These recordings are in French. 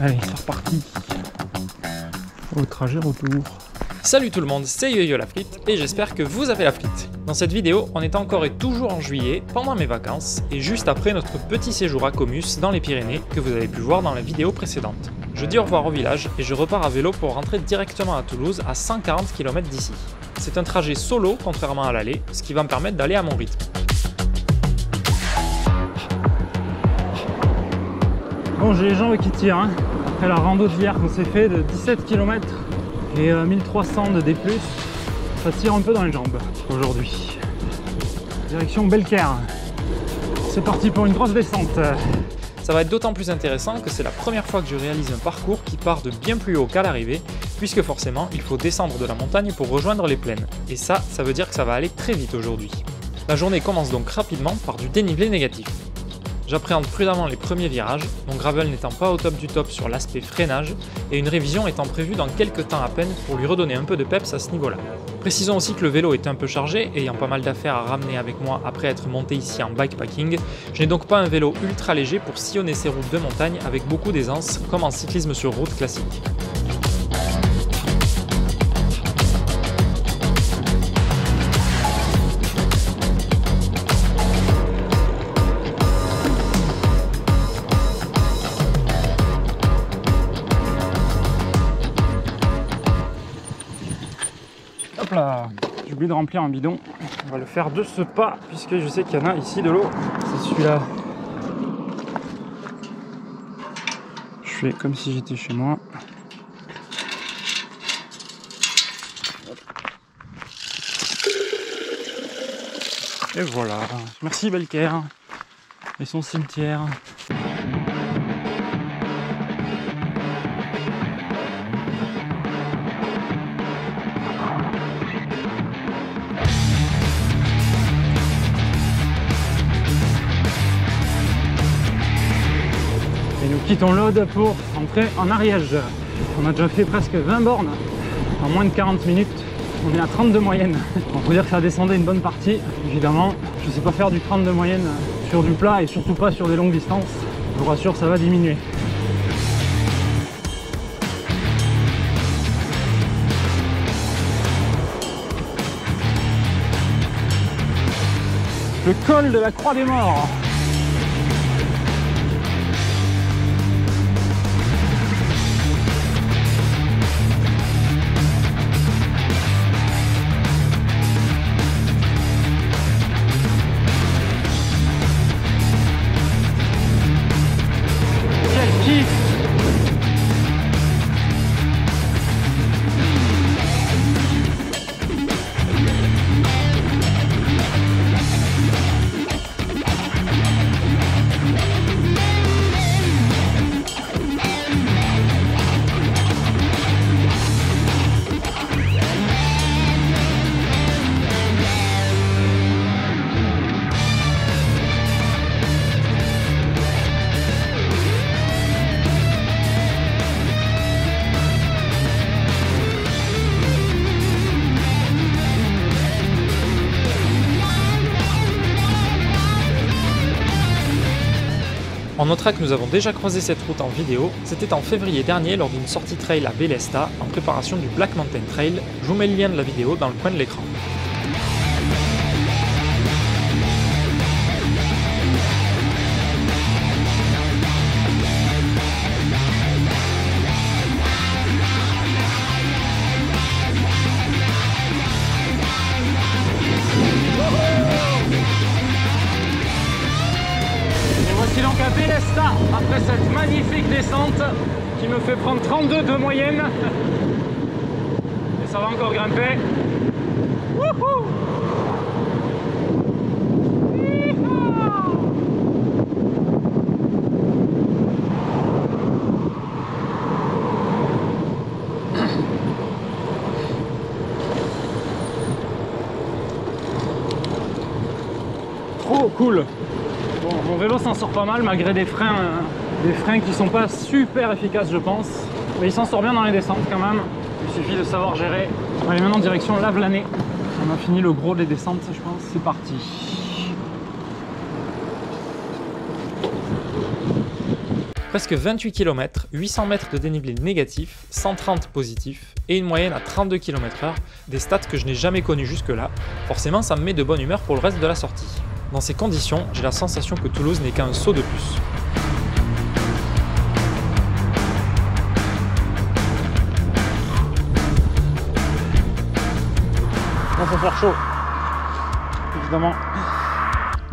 Allez, c'est reparti. Au trajet retour. Salut tout le monde, c'est Yoyo la Frite et j'espère que vous avez la frite. Dans cette vidéo, on est encore et toujours en juillet, pendant mes vacances et juste après notre petit séjour à Comus dans les Pyrénées que vous avez pu voir dans la vidéo précédente. Je dis au revoir au village et je repars à vélo pour rentrer directement à Toulouse à 140 km d'ici. C'est un trajet solo contrairement à l'aller, ce qui va me permettre d'aller à mon rythme. Bon, j'ai les jambes qui tirent, hein. Après la rando d'hier qu'on s'est fait de 17 km et 1300 de D+, ça tire un peu dans les jambes aujourd'hui. Direction Belcaire. C'est parti pour une grosse descente. Ça va être d'autant plus intéressant que c'est la première fois que je réalise un parcours qui part de bien plus haut qu'à l'arrivée, puisque forcément il faut descendre de la montagne pour rejoindre les plaines. Et ça veut dire que ça va aller très vite aujourd'hui. La journée commence donc rapidement par du dénivelé négatif. J'appréhende prudemment les premiers virages, mon gravel n'étant pas au top du top sur l'aspect freinage et une révision étant prévue dans quelques temps à peine pour lui redonner un peu de peps à ce niveau-là. Précisons aussi que le vélo est un peu chargé, ayant pas mal d'affaires à ramener avec moi après être monté ici en bikepacking, je n'ai donc pas un vélo ultra léger pour sillonner ces routes de montagne avec beaucoup d'aisance comme en cyclisme sur route classique. J'ai oublié de remplir un bidon, on va le faire de ce pas puisque je sais qu'il y en a ici de l'eau, c'est celui-là. Je fais comme si j'étais chez moi. Et voilà, merci Belcaire et son cimetière. Quittons l'Aude pour entrer en Ariège. On a déjà fait presque 20 bornes en moins de 40 minutes. On est à 30 de moyenne. On peut dire que ça descendait une bonne partie. Évidemment, je ne sais pas faire du 30 de moyenne sur du plat et surtout pas sur des longues distances. Je vous rassure, ça va diminuer. Le col de la Croix des Morts. On notera que nous avons déjà croisé cette route en vidéo, c'était en février dernier lors d'une sortie trail à Bellesta en préparation du Black Mountain Trail, je vous mets le lien de la vidéo dans le coin de l'écran. Après cette magnifique descente qui me fait prendre 32 de moyenne et ça va encore grimper. Wouhou! Trop cool! Mon vélo s'en sort pas mal malgré des freins qui sont pas super efficaces je pense. Mais il s'en sort bien dans les descentes quand même. Il suffit de savoir gérer. Allez, maintenant direction Lavelanet. On a fini le gros des descentes je pense. C'est parti. Presque 28 km, 800 mètres de dénivelé négatif, 130 positifs et une moyenne à 32 km/h, des stats que je n'ai jamais connues jusque-là. Forcément, ça me met de bonne humeur pour le reste de la sortie. Dans ces conditions, j'ai la sensation que Toulouse n'est qu'un saut de puce. On peut faire chaud, évidemment.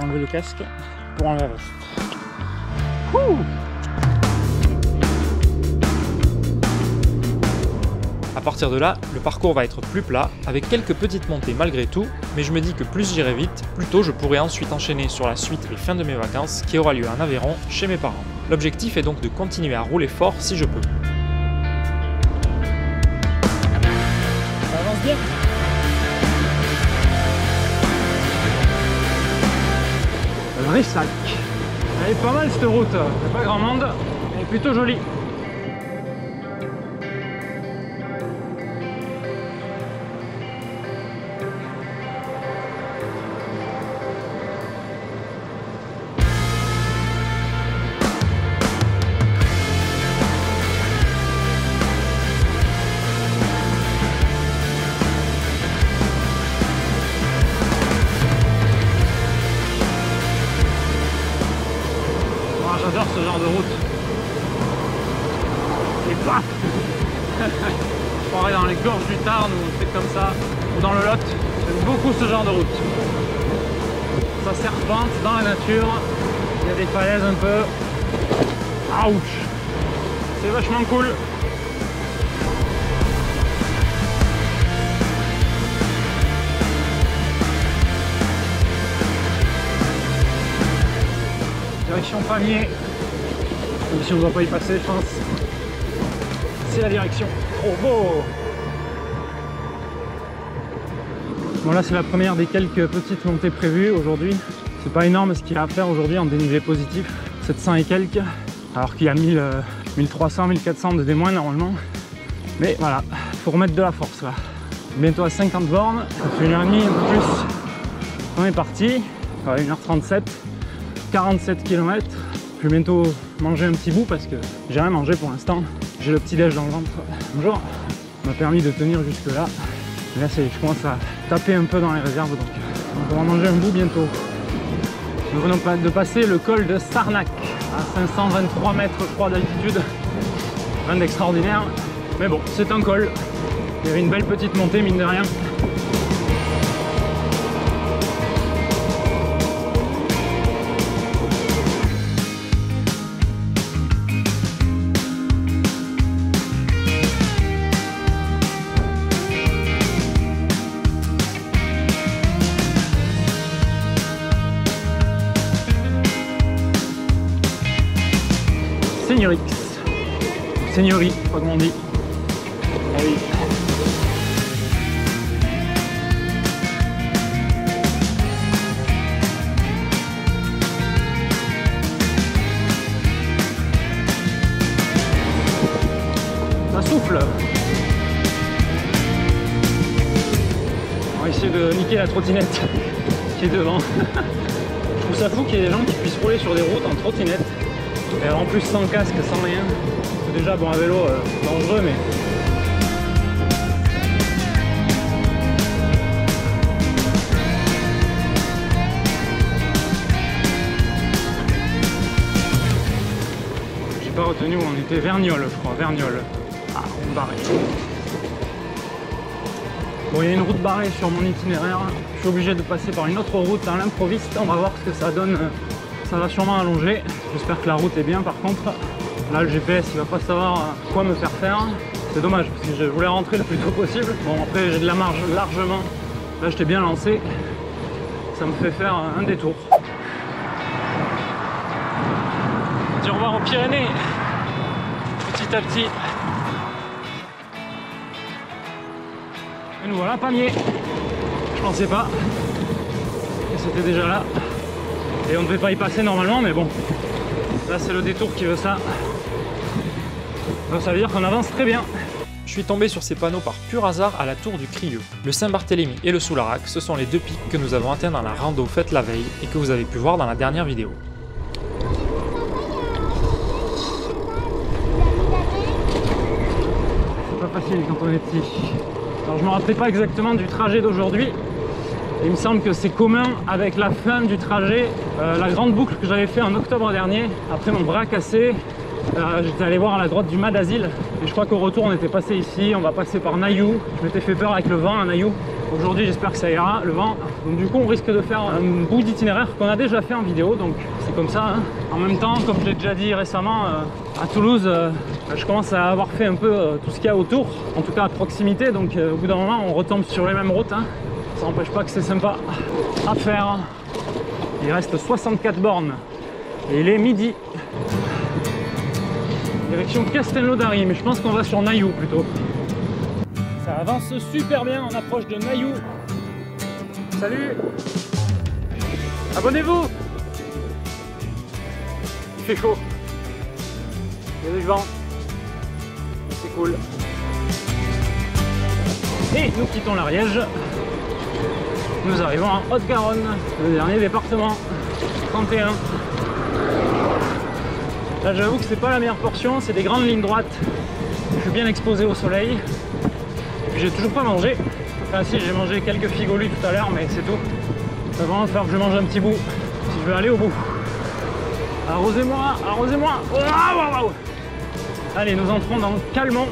Enlever le casque pour enlever la veste. Ouh. À partir de là, le parcours va être plus plat, avec quelques petites montées malgré tout, mais je me dis que plus j'irai vite, plus tôt je pourrai ensuite enchaîner sur la suite et fin de mes vacances qui aura lieu en Aveyron chez mes parents. L'objectif est donc de continuer à rouler fort si je peux. Ça avance bien. Le vrai sac. Elle est pas mal cette route, il n'y a pas grand monde, elle est plutôt jolie. J'adore ce genre de route. Et paf, je croirais dans les gorges du Tarn ou c'est comme ça, ou dans le Lot. J'aime beaucoup ce genre de route. Ça serpente dans la nature, il y a des falaises un peu. Ouch, c'est vachement cool. Direction Pamiers, même si on ne doit pas y passer, je pense. C'est la direction. Oh beau! Bon, là c'est la première des quelques petites montées prévues aujourd'hui. C'est pas énorme ce qu'il y a à faire aujourd'hui en dénivelé positif, 700 et quelques, alors qu'il y a 1000, 1300, 1400 de démoins normalement. Mais voilà, faut remettre de la force là. Bientôt à 50 bornes, ça fait 1h30 en plus. On est parti, voilà, 1h37. 47 km, je vais bientôt manger un petit bout parce que j'ai rien mangé pour l'instant. J'ai le petit déj dans le ventre. Bonjour, m'a permis de tenir jusque là. Et là je commence à taper un peu dans les réserves donc on va manger un bout bientôt. Nous venons de passer le col de Sarnac à 523 mètres 3 d'altitude. Rien d'extraordinaire, mais bon, c'est un col. Il y avait une belle petite montée mine de rien. Seigneurie, je crois que on dit. Ah oui. Ça souffle. On va essayer de niquer la trottinette qui est devant. Je trouve ça fou qu'il y ait des gens qui puissent rouler sur des routes en trottinette. Et en plus sans casque, sans rien. Déjà bon à vélo, dangereux mais... J'ai pas retenu où on était, Vergnol je crois, Vergnol. Ah, on barrait. Bon, il y a une route barrée sur mon itinéraire. Je suis obligé de passer par une autre route à l'improviste. On va voir ce que ça donne. Ça va sûrement allonger. J'espère que la route est bien par contre. Là le GPS il va pas savoir quoi me faire faire, c'est dommage parce que je voulais rentrer le plus tôt possible. Bon après j'ai de la marge largement, là je t'ai bien lancé, ça me fait faire un détour. On dit au revoir aux Pyrénées, petit à petit. Et nous voilà Pamiers, je pensais pas, et c'était déjà là, et on ne devait pas y passer normalement mais bon. Là c'est le détour qui veut ça. Donc ça veut dire qu'on avance très bien. Je suis tombé sur ces panneaux par pur hasard à la tour du Crieux. Le Saint-Barthélemy et le Soularac, ce sont les deux pics que nous avons atteints dans la rando faite la veille et que vous avez pu voir dans la dernière vidéo. facile quand on est petit. Alors je me rappelle pas exactement du trajet d'aujourd'hui. Il me semble que c'est commun avec la fin du trajet, la grande boucle que j'avais fait en octobre dernier. Après mon bras cassé, j'étais allé voir à la droite du Mas d'Azil. Et je crois qu'au retour on était passé ici, on va passer par Nailloux. Je m'étais fait peur avec le vent à Nailloux. Aujourd'hui j'espère que ça ira, le vent. Donc du coup on risque de faire un bout d'itinéraire qu'on a déjà fait en vidéo, donc c'est comme ça. Hein. En même temps, comme je l'ai déjà dit récemment, à Toulouse, je commence à avoir fait un peu tout ce qu'il y a autour, en tout cas à proximité, donc au bout d'un moment on retombe sur les mêmes routes. Hein. Ça n'empêche pas que c'est sympa à faire. Il reste 64 bornes et il est midi. Direction Castelnaudary, mais je pense qu'on va sur Nailloux plutôt. Ça avance super bien, on approche de Nailloux. Salut! Abonnez-vous! Il fait chaud. Il y a du vent. C'est cool. Et nous quittons l'Ariège. Nous arrivons en Haute-Garonne, le dernier département, 31. Là j'avoue que c'est pas la meilleure portion, c'est des grandes lignes droites. Je suis bien exposé au soleil. J'ai toujours pas mangé. Enfin si, j'ai mangé quelques figolus tout à l'heure, mais c'est tout. Il va vraiment falloir que je mange un petit bout si je veux aller au bout. Arrosez-moi, arrosez-moi. Waouh, waouh, waouh. Allez, nous entrons dans Calmont.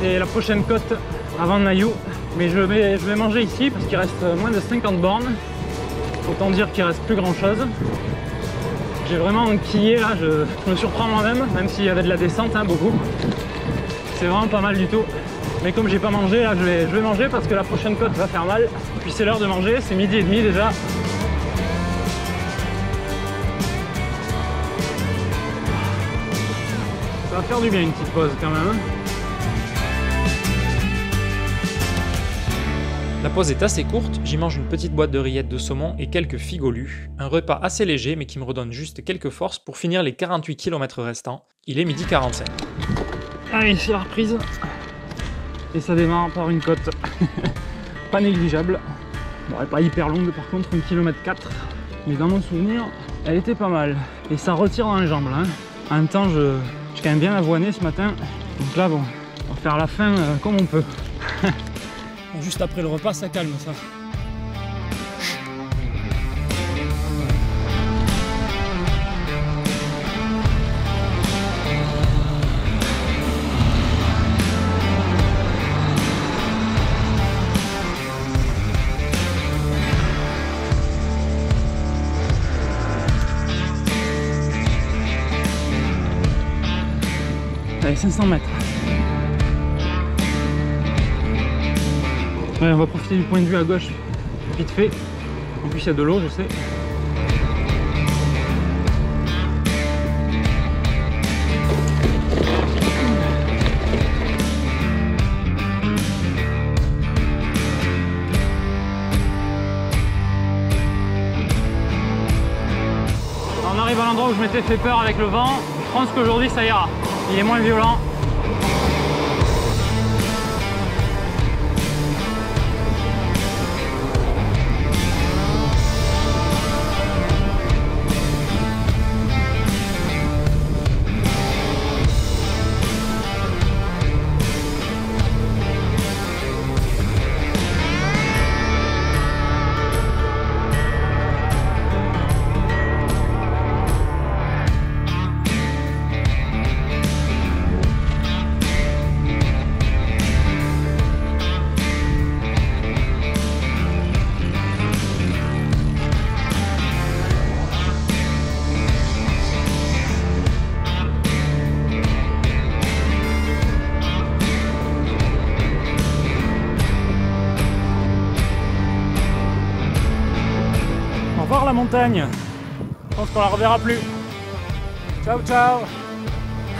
C'est la prochaine côte avant Nailloux. Mais je vais manger ici parce qu'il reste moins de 50 bornes. Autant dire qu'il reste plus grand chose. J'ai vraiment enquillé là, je me surprends moi-même, même s'il y avait de la descente, hein, beaucoup. C'est vraiment pas mal du tout. Mais comme j'ai pas mangé, là je vais manger parce que la prochaine côte va faire mal. Puis c'est l'heure de manger, c'est midi et demi déjà. Ça va faire du bien une petite pause quand même. La pause est assez courte, j'y mange une petite boîte de rillettes de saumon et quelques figolus. Un repas assez léger mais qui me redonne juste quelques forces pour finir les 48 km restants. Il est midi 45. Allez, c'est la reprise. Et ça démarre par une côte pas négligeable. Bon, elle n'est pas hyper longue par contre, 1,4 km. Mais dans mon souvenir, elle était pas mal. Et ça retire dans les jambes là. Hein. En même temps, je quand même bien avoiné ce matin. Donc là, bon, on va faire la fin comme on peut. Juste après le repas, ça calme ça. Allez, 500 mètres. Ouais, on va profiter du point de vue à gauche, vite fait. En plus, il y a de l'eau, je sais. On arrive à l'endroit où je m'étais fait peur avec le vent. Je pense qu'aujourd'hui, ça ira. Il est moins violent. Montagne. Je pense qu'on la reverra plus. Ciao ciao.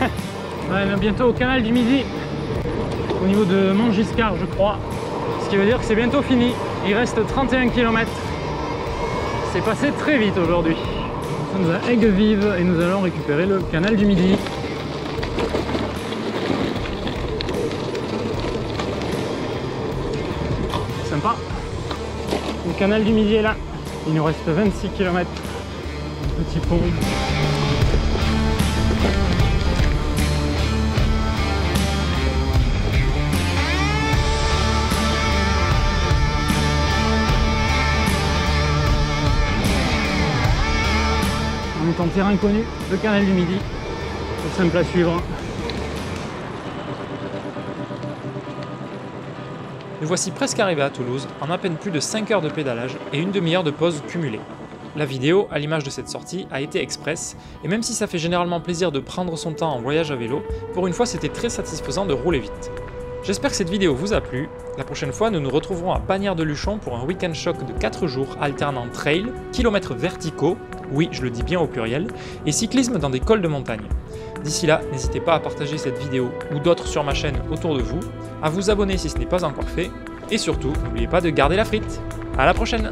Ouais, bientôt au canal du Midi, au niveau de Montgiscard je crois, ce qui veut dire que c'est bientôt fini. Il reste 31 km. C'est passé très vite aujourd'hui. Nous sommes à Aigue Vive et nous allons récupérer le canal du Midi. Sympa. Le canal du Midi est là. Il nous reste 26 km, un petit pont. inconnu, le canal du Midi. C'est simple à suivre. Nous voici presque arrivés à Toulouse, en à peine plus de 5 heures de pédalage et une demi-heure de pause cumulée. La vidéo, à l'image de cette sortie, a été express, et même si ça fait généralement plaisir de prendre son temps en voyage à vélo, pour une fois c'était très satisfaisant de rouler vite. J'espère que cette vidéo vous a plu. La prochaine fois, nous nous retrouverons à Bagnères-de-Luchon pour un week-end choc de 4 jours alternant trail, kilomètres verticaux, oui je le dis bien au pluriel, et cyclisme dans des cols de montagne. D'ici là, n'hésitez pas à partager cette vidéo ou d'autres sur ma chaîne autour de vous, à vous abonner si ce n'est pas encore fait, et surtout, n'oubliez pas de garder la frite. À la prochaine!